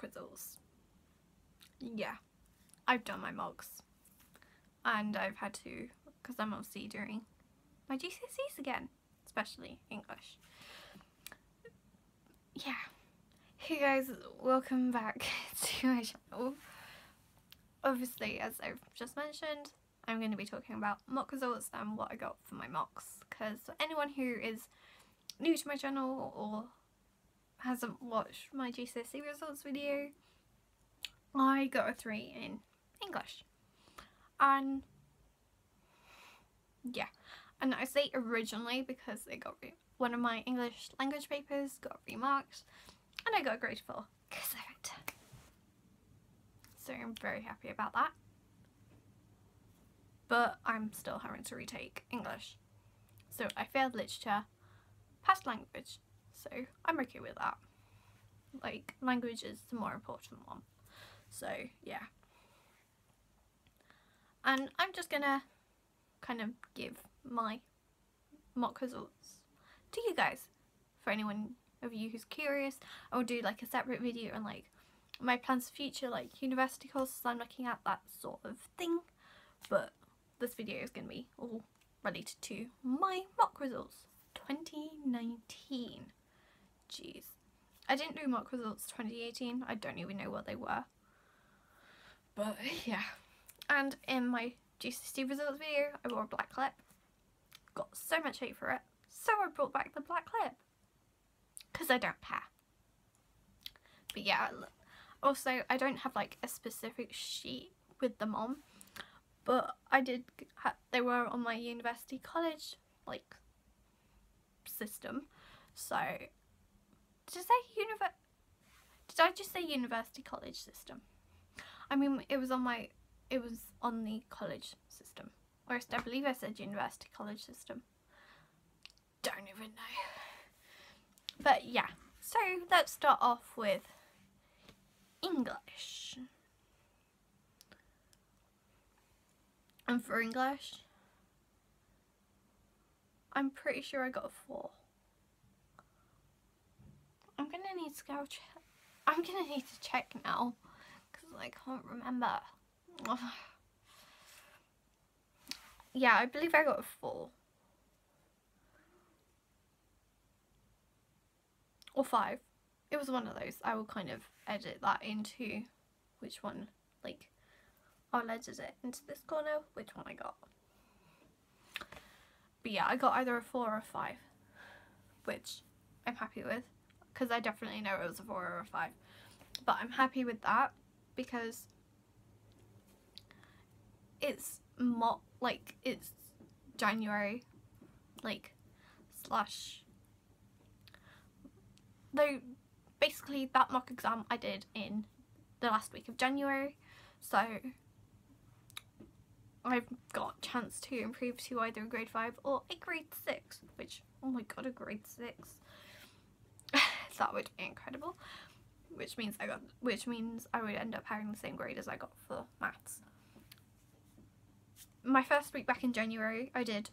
quizzes. Yeah, I've done my mocks, and I've had to, because I'm obviously doing my GCSEs again, especially English. Yeah. Hey guys, welcome back to my channel. Obviously, as I've just mentioned, I'm going to be talking about mock results and what I got for my mocks, because for anyone who is new to my channel or hasn't watched my GCSE results video, I got a 3 in English. And yeah, and I say originally because it got one of my English language papers got remarked, and I got a grade 4 because of it. So I'm very happy about that. But I'm still having to retake English. So I failed literature, passed language, so I'm okay with that. Like, language is the more important one. So yeah. And I'm just gonna kind of give my mock results to you guys. For anyone of you who's curious, I will do like a separate video on like my plans for future, like university courses I'm looking at, that sort of thing. But this video is gonna be all related to my mock results 2019. Jeez, I didn't do mock results 2018. I don't even know what they were. But yeah. And in my GCSE results video, I wore a black lip. Got so much hate for it, so I brought back the black lip, because I don't care. But yeah, also I don't have like a specific sheet with them on, but I did, they were on my university college like system. So did I just say university college system? I mean, it was on the college system, or I believe I said university college system, don't even know. But yeah, so let's start off with English. And for English, I'm pretty sure I got a 4. I'm gonna need to check now, because I can't remember. Yeah, I believe I got a 4. Or 5. It was one of those. I will kind of edit that into which one, like, I'll edit it into this corner, which one I got. But yeah, I got either a 4 or a 5, which I'm happy with, because I definitely know it was a 4 or a 5. But I'm happy with that, because it's mock, like, it's January, like, slash, though basically that mock exam I did in the last week of January, so I've got a chance to improve to either a grade 5 or a grade 6, which, oh my god, a grade 6, that would be incredible, which means I would end up having the same grade as I got for maths. My first week back in January, I did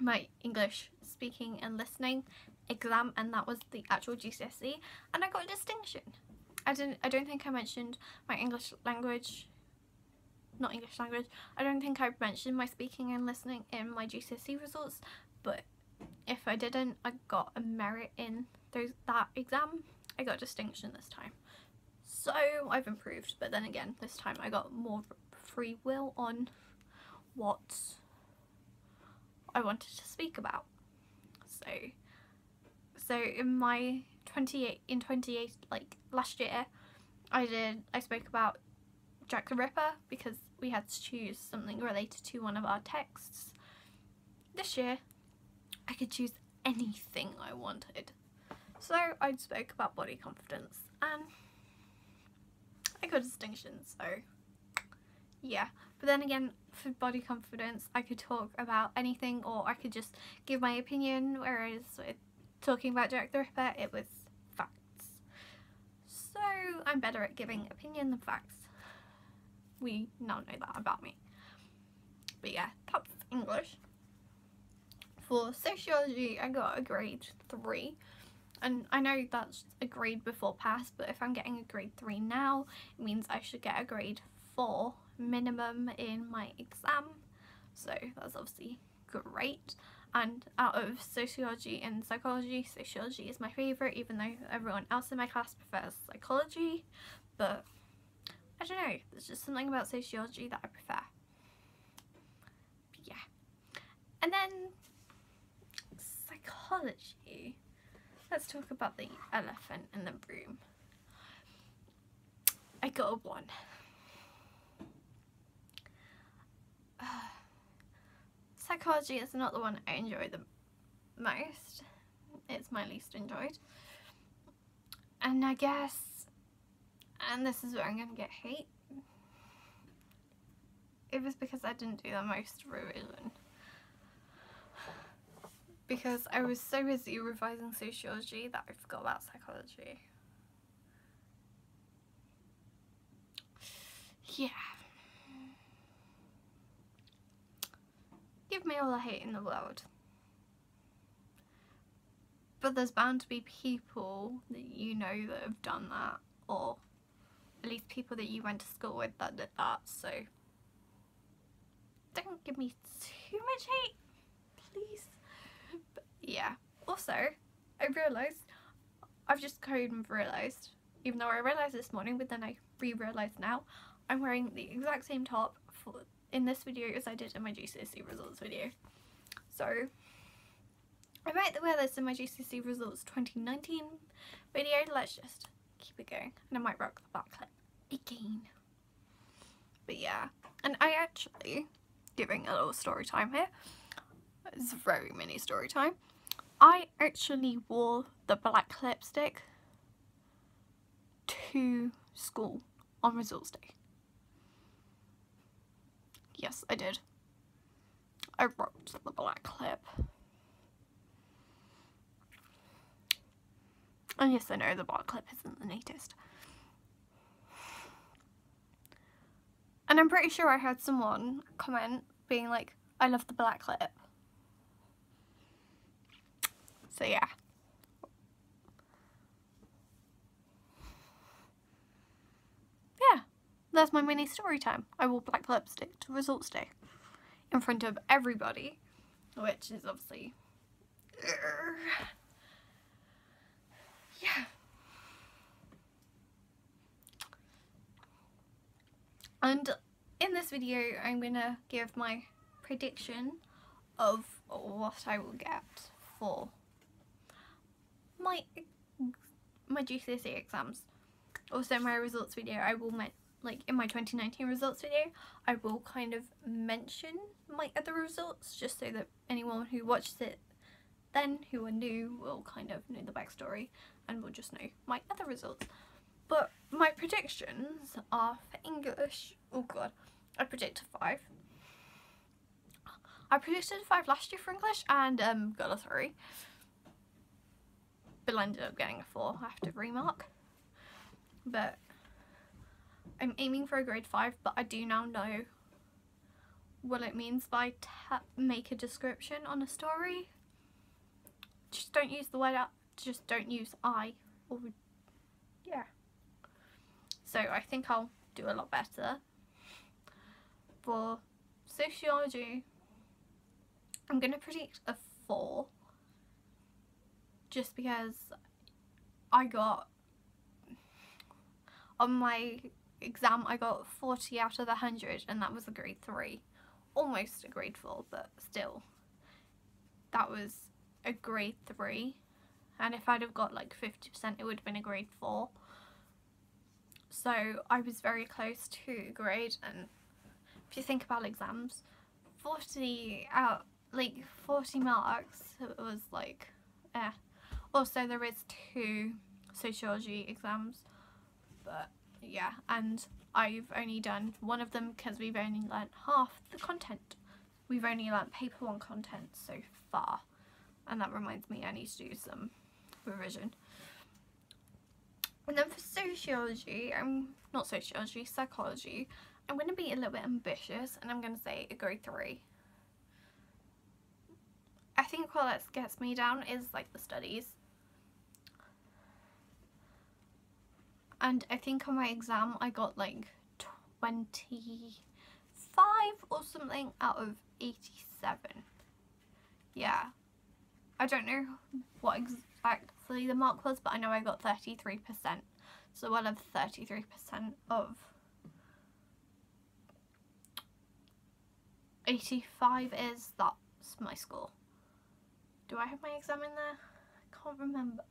my English speaking and listening exam, and that was the actual GCSE, and I got a distinction. I don't think I mentioned my English language, not English language, I don't think I mentioned my speaking and listening in my GCSE results, but if I didn't, I got a merit in that exam. I got a distinction this time, so I've improved. But then again, this time I got more free will on what I wanted to speak about. So in my 28 like last year, I spoke about Jack the Ripper, because we had to choose something related to one of our texts. This year I could choose anything I wanted, so I spoke about body confidence and I got a distinction. So yeah, but then again, for body confidence I could talk about anything, or I could just give my opinion, whereas with talking about Jack the Ripper it was facts. So I'm better at giving opinion than facts. We now know that about me. But yeah, that's English. For sociology I got a grade 3, And I know that's a grade before pass, but if I'm getting a grade 3 now, it means I should get a grade 4 minimum in my exam. So that's obviously great. And out of sociology and psychology, sociology is my favourite, even though everyone else in my class prefers psychology. But I don't know, there's just something about sociology that I prefer. But yeah. And then psychology. Let's talk about the elephant in the room. I got a 1. Psychology is not the one I enjoy the most. It's my least enjoyed. And I guess, and this is where I'm going to get hate, it was because I didn't do the most revision. Because I was so busy revising sociology that I forgot about psychology. Yeah. Give me all the hate in the world. But there's bound to be people that you know that have done that, or at least people that you went to school with that did that, so don't give me too much hate, please. But yeah. Also, I realised, I've just kind of realised, even though I realised this morning, but then I re-realised now, I'm wearing the exact same top for in this video as I did in my GCSE results video. So I might wear this in my GCSE results 2019 video. Let's just keep it going, and I might rock the back clip again. But yeah, and I actually, giving a little story time here, it's very mini story time, I actually wore the black lipstick to school on results day. Yes, I did. I rocked the black clip. And yes, I know the black clip isn't the neatest. And I'm pretty sure I had someone comment being like, I love the black clip. So yeah. That's my mini story time. I wore black lipstick to results day in front of everybody, which is obviously, yeah. And in this video, I'm gonna give my prediction of what I will get for my GCSE exams. Also, my results video, I will make, like in my 2019 results video, I will kind of mention my other results just so that anyone who watches it then, who are new, will kind of know the backstory and will just know my other results. But my predictions are for English, oh god, I predicted 5. I predicted 5 last year for English and got a 3. But I ended up getting a 4, I have to remark. But I'm aiming for a grade 5, but I do now know what it means by make a description on a story. Just don't use the word up, just don't use I. Or yeah. So I think I'll do a lot better for sociology. I'm going to predict a 4 just because I got on my exam, I got 40 out of 100, and that was a grade 3, almost a grade 4, but still, that was a grade 3, and if I'd have got like 50%, it would have been a grade 4, so I was very close to a grade. And if you think about exams, 40 out, like 40 marks, it was like, eh. Also, there is 2 sociology exams, but yeah, and I've only done one of them because we've only learnt half the content. We've only learnt paper 1 content so far, and that reminds me I need to do some revision. And then for sociology, psychology, I'm going to be a little bit ambitious, and I'm going to say a grade 3. I think what that gets me down is like the studies, and I think on my exam I got like 25 or something out of 87. Yeah, I don't know what exactly the mark was, but I know I got 33%, so I'll have 33% of 85 is, that's my score. Do I have my exam in there? I can't remember.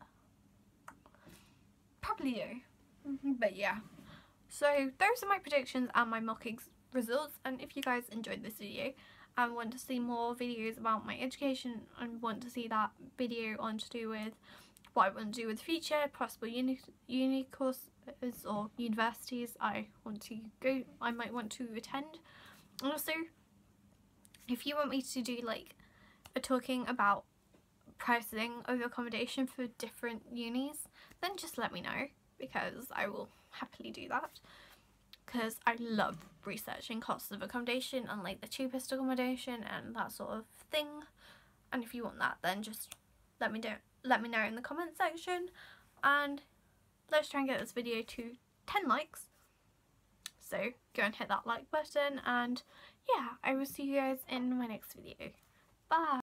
Probably do. But yeah. So those are my predictions and my mock results, and if you guys enjoyed this video and want to see more videos about my education and want to see that video on to do with what I want to do with the future, possible uni courses or universities I want to go, I might want to attend. And also, if you want me to do like a talking about pricing of accommodation for different unis, then just let me know, because I will happily do that, because I love researching costs of accommodation and like the cheapest accommodation and that sort of thing. And if you want that, then just let me know in the comment section, and let's try and get this video to 10 likes. So go and hit that like button, and yeah, I will see you guys in my next video. Bye.